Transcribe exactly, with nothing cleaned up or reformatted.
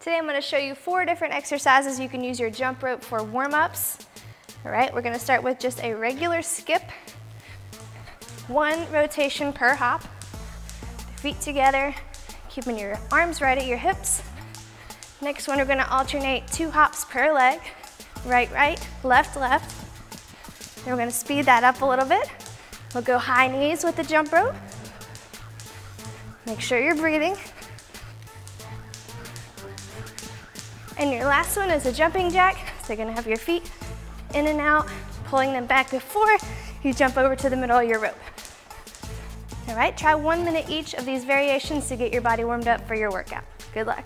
Today I'm going to show you four different exercises you can use your jump rope for warm-ups. All right, we're going to start with just a regular skip, one rotation per hop, feet together, keeping your arms right at your hips. Next one, we're going to alternate two hops per leg, right, right, left, left. And we're going to speed that up a little bit. We'll go high knees with the jump rope. Make sure you're breathing. And your last one is a jumping jack. So you're gonna have your feet in and out, pulling them back before you jump over to the middle of your rope. All right, try one minute each of these variations to get your body warmed up for your workout. Good luck.